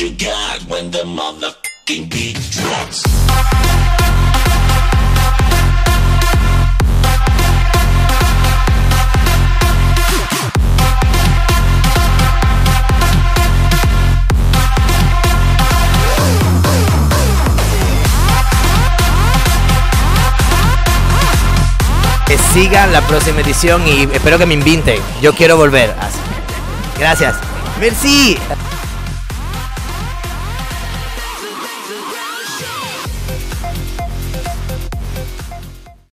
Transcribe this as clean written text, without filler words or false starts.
what you got when the motherfucking beat drops. Sigan la próxima edición y espero que me inviten. Yo quiero volver. Gracias. Merci.